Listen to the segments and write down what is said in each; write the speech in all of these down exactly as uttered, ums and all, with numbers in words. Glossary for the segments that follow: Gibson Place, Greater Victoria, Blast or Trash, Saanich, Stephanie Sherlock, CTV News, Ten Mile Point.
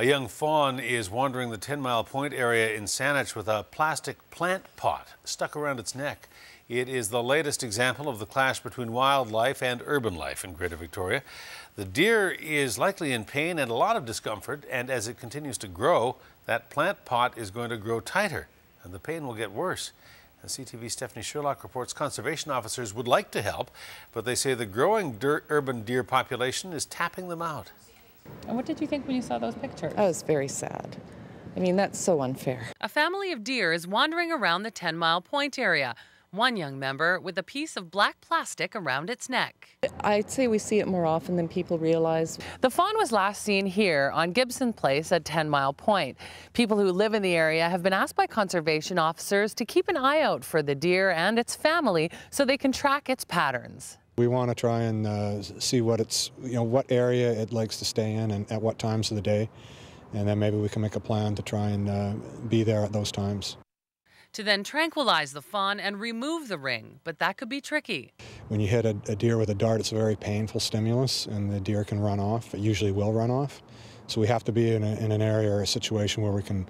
A young fawn is wandering the Ten Mile Point area in Saanich with a plastic plant pot stuck around its neck. It is the latest example of the clash between wildlife and urban life in Greater Victoria. The deer is likely in pain and a lot of discomfort, and as it continues to grow, that plant pot is going to grow tighter, and the pain will get worse. And C T V's Stephanie Sherlock reports conservation officers would like to help, but they say the growing deer, urban deer population is tapping them out. And what did you think when you saw those pictures? I was very sad. I mean, that's so unfair. A family of deer is wandering around the Ten Mile Point area. One young member with a piece of black plastic around its neck. I'd say we see it more often than people realize. The fawn was last seen here on Gibson Place at Ten Mile Point. People who live in the area have been asked by conservation officers to keep an eye out for the deer and its family so they can track its patterns. We want to try and uh, see what it's, you know, what area it likes to stay in and at what times of the day, and then maybe we can make a plan to try and uh, be there at those times. To then tranquilize the fawn and remove the ring, but that could be tricky. When you hit a, a deer with a dart, it's a very painful stimulus, and the deer can run off. It usually will run off, so we have to be in, a, in an area or a situation where we can,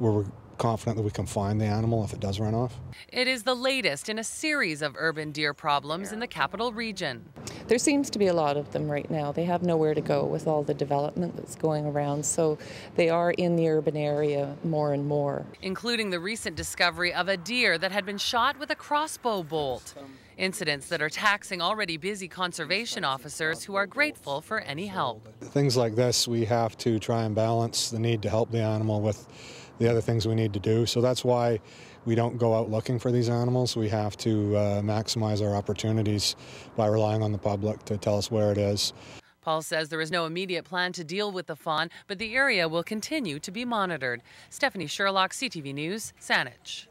where we're confident that we can find the animal if it does run off. It is the latest in a series of urban deer problems in the capital region. There seems to be a lot of them right now. They have nowhere to go with all the development that's going around, so they are in the urban area more and more. Including the recent discovery of a deer that had been shot with a crossbow bolt. Incidents that are taxing already busy conservation officers who are grateful for any help. Things like this, we have to try and balance the need to help the animal with the other things we need to do. So that's why we don't go out looking for these animals. We have to uh, maximize our opportunities by relying on the public to tell us where it is. Paul says there is no immediate plan to deal with the fawn, but the area will continue to be monitored. Stephanie Sherlock, C T V News, Saanich.